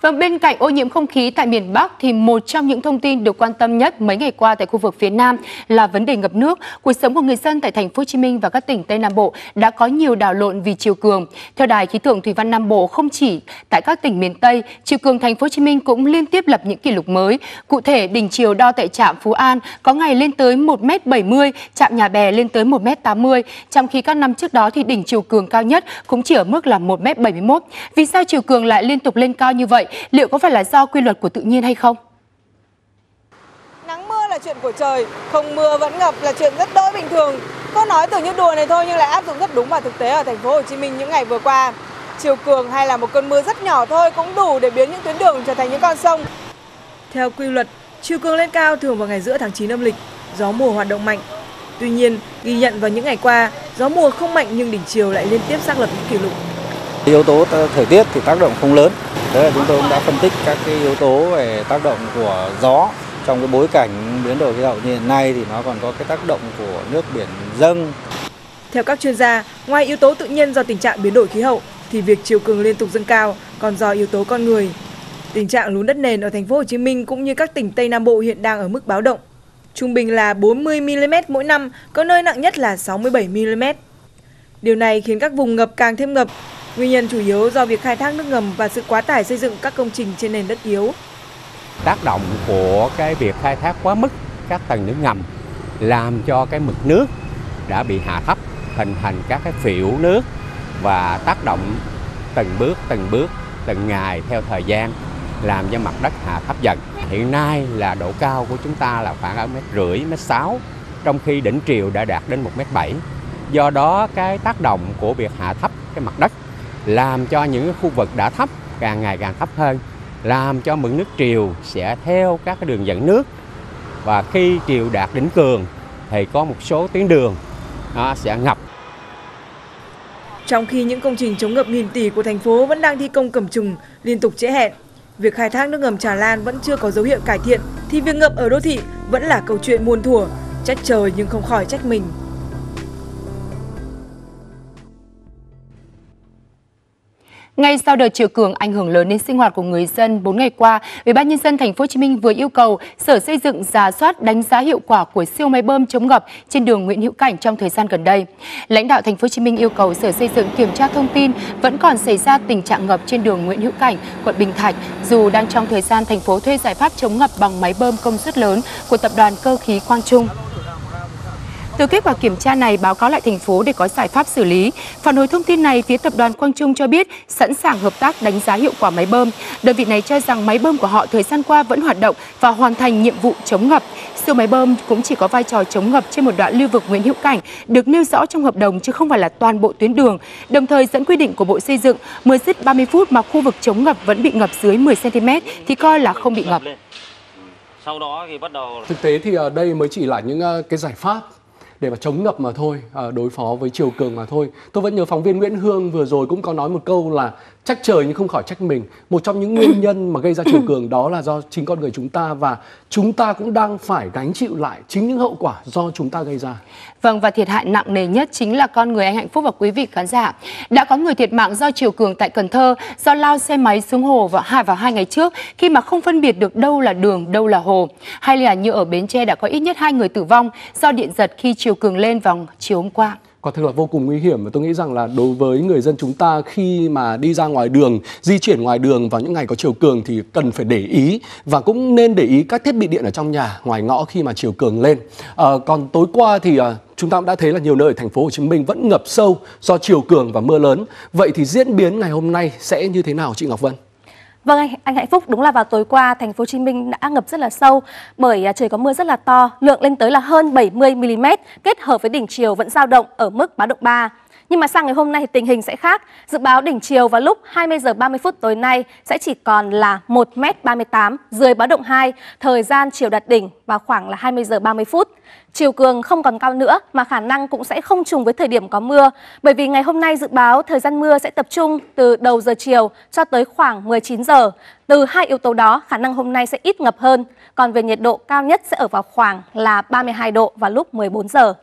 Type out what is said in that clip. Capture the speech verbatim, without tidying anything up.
Và bên cạnh ô nhiễm không khí tại miền Bắc thì một trong những thông tin được quan tâm nhất mấy ngày qua tại khu vực phía Nam là vấn đề ngập nước. Cuộc sống của người dân tại thành phố Hồ Chí Minh và các tỉnh Tây Nam Bộ đã có nhiều đảo lộn vì chiều cường. Theo Đài khí tượng thủy văn Nam Bộ, không chỉ tại các tỉnh miền Tây, chiều cường thành phố Hồ Chí Minh cũng liên tiếp lập những kỷ lục mới. Cụ thể, đỉnh chiều đo tại trạm Phú An có ngày lên tới một mét bảy mươi, trạm Nhà Bè lên tới một mét tám mươi, trong khi các năm trước đó thì đỉnh chiều cường cao nhất cũng chỉ ở mức là một mét bảy mươi mốt. Vì sao chiều cường lại liên tục lên cao như vậy? Liệu có phải là do quy luật của tự nhiên hay không? Nắng mưa là chuyện của trời, không mưa vẫn ngập là chuyện rất đỗi bình thường. Câu nói tưởng như đùa này thôi nhưng lại áp dụng rất đúng vào thực tế ở thành phố Hồ Chí Minh những ngày vừa qua. Chiều cường hay là một cơn mưa rất nhỏ thôi cũng đủ để biến những tuyến đường trở thành những con sông. Theo quy luật, chiều cường lên cao thường vào ngày giữa tháng chín âm lịch, gió mùa hoạt động mạnh. Tuy nhiên, ghi nhận vào những ngày qua, gió mùa không mạnh nhưng đỉnh chiều lại liên tiếp xác lập những kỷ lục. Yếu tố thời tiết thì tác động không lớn. Đấy là chúng tôi cũng đã phân tích các cái yếu tố về tác động của gió trong cái bối cảnh biến đổi khí hậu như hiện nay thì nó còn có cái tác động của nước biển dâng. Theo các chuyên gia, ngoài yếu tố tự nhiên do tình trạng biến đổi khí hậu thì việc chiều cường liên tục dâng cao còn do yếu tố con người. Tình trạng lún đất nền ở thành phố Hồ Chí Minh cũng như các tỉnh Tây Nam Bộ hiện đang ở mức báo động. Trung bình là bốn mươi mi li mét mỗi năm, có nơi nặng nhất là sáu mươi bảy mi li mét. Điều này khiến các vùng ngập càng thêm ngập. Nguyên nhân chủ yếu do việc khai thác nước ngầm và sự quá tải xây dựng các công trình trên nền đất yếu. Tác động của cái việc khai thác quá mức các tầng nước ngầm làm cho cái mực nước đã bị hạ thấp, hình thành các cái phỉu nước và tác động từng bước, từng bước, từng ngày theo thời gian làm cho mặt đất hạ thấp dần. Hiện nay là độ cao của chúng ta là khoảng ở mét rưỡi, mét sáu, trong khi đỉnh triều đã đạt đến một mét bảy. Do đó cái tác động của việc hạ thấp cái mặt đất làm cho những khu vực đã thấp càng ngày càng thấp hơn, làm cho mực nước triều sẽ theo các cái đường dẫn nước, và khi triều đạt đỉnh cường thì có một số tuyến đường nó sẽ ngập. Trong khi những công trình chống ngập nghìn tỷ của thành phố vẫn đang thi công cầm chừng, liên tục trễ hẹn, việc khai thác nước ngầm Trà Lan vẫn chưa có dấu hiệu cải thiện thì việc ngập ở đô thị vẫn là câu chuyện muôn thuở, trách trời nhưng không khỏi trách mình. Ngay sau đợt chiều cường ảnh hưởng lớn đến sinh hoạt của người dân bốn ngày qua, Ủy ban nhân dân thành phố Hồ Chí Minh vừa yêu cầu Sở Xây dựng rà soát đánh giá hiệu quả của siêu máy bơm chống ngập trên đường Nguyễn Hữu Cảnh trong thời gian gần đây. Lãnh đạo thành phố Hồ Chí Minh yêu cầu Sở Xây dựng kiểm tra thông tin vẫn còn xảy ra tình trạng ngập trên đường Nguyễn Hữu Cảnh, quận Bình Thạnh, dù đang trong thời gian thành phố thuê giải pháp chống ngập bằng máy bơm công suất lớn của tập đoàn Cơ khí Quang Trung. Từ kết quả kiểm tra này, báo cáo lại thành phố để có giải pháp xử lý. Phản hồi thông tin này, phía tập đoàn Quang Trung cho biết sẵn sàng hợp tác đánh giá hiệu quả máy bơm. Đơn vị này cho rằng máy bơm của họ thời gian qua vẫn hoạt động và hoàn thành nhiệm vụ chống ngập. Siêu máy bơm cũng chỉ có vai trò chống ngập trên một đoạn lưu vực Nguyễn Hữu Cảnh được nêu rõ trong hợp đồng chứ không phải là toàn bộ tuyến đường. Đồng thời dẫn quy định của Bộ Xây dựng mới dứt ba mươi phút mà khu vực chống ngập vẫn bị ngập dưới mười xăng ti mét thì coi là không bị ngập. Sau đó thì bắt đầu thực tế thì ở đây mới chỉ là những cái giải pháp để mà chống ngập mà thôi, đối phó với chiều cường mà thôi. Tôi vẫn nhớ phóng viên Nguyễn Hương vừa rồi cũng có nói một câu là trách trời nhưng không khỏi trách mình. Một trong những nguyên nhân mà gây ra chiều cường đó là do chính con người chúng ta, và chúng ta cũng đang phải gánh chịu lại chính những hậu quả do chúng ta gây ra. Vâng, và thiệt hại nặng nề nhất chính là con người. Anh Hạnh Phúc và quý vị khán giả, đã có người thiệt mạng do chiều cường tại Cần Thơ do lao xe máy xuống hồ vào hai vào hai ngày trước khi mà không phân biệt được đâu là đường, đâu là hồ. Hay là như ở Bến Tre đã có ít nhất hai người tử vong do điện giật khi chiều cường lên vào chiều hôm qua. Quả thực là vô cùng nguy hiểm, và tôi nghĩ rằng là đối với người dân chúng ta khi mà đi ra ngoài đường, di chuyển ngoài đường vào những ngày có chiều cường thì cần phải để ý, và cũng nên để ý các thiết bị điện ở trong nhà, ngoài ngõ khi mà chiều cường lên. À, còn tối qua thì à, chúng ta cũng đã thấy là nhiều nơi ở thành phố Hồ Chí Minh vẫn ngập sâu do chiều cường và mưa lớn. Vậy thì diễn biến ngày hôm nay sẽ như thế nào chị Ngọc Vân? Vâng anh, anh Hạnh Phúc, đúng là vào tối qua thành phố Hồ Chí Minh đã ngập rất là sâu bởi trời có mưa rất là to, lượng lên tới là hơn bảy mươi mi li mét, kết hợp với đỉnh chiều vẫn dao động ở mức báo động ba. Nhưng mà sang ngày hôm nay thì tình hình sẽ khác. Dự báo đỉnh chiều vào lúc hai mươi giờ ba mươi phút tối nay sẽ chỉ còn là một mét ba mươi tám, dưới báo động hai, thời gian chiều đạt đỉnh vào khoảng là hai mươi giờ ba mươi phút. Chiều cường không còn cao nữa mà khả năng cũng sẽ không trùng với thời điểm có mưa, bởi vì ngày hôm nay dự báo thời gian mưa sẽ tập trung từ đầu giờ chiều cho tới khoảng mười chín giờ. Từ hai yếu tố đó, khả năng hôm nay sẽ ít ngập hơn. Còn về nhiệt độ, cao nhất sẽ ở vào khoảng là ba mươi hai độ vào lúc mười bốn giờ.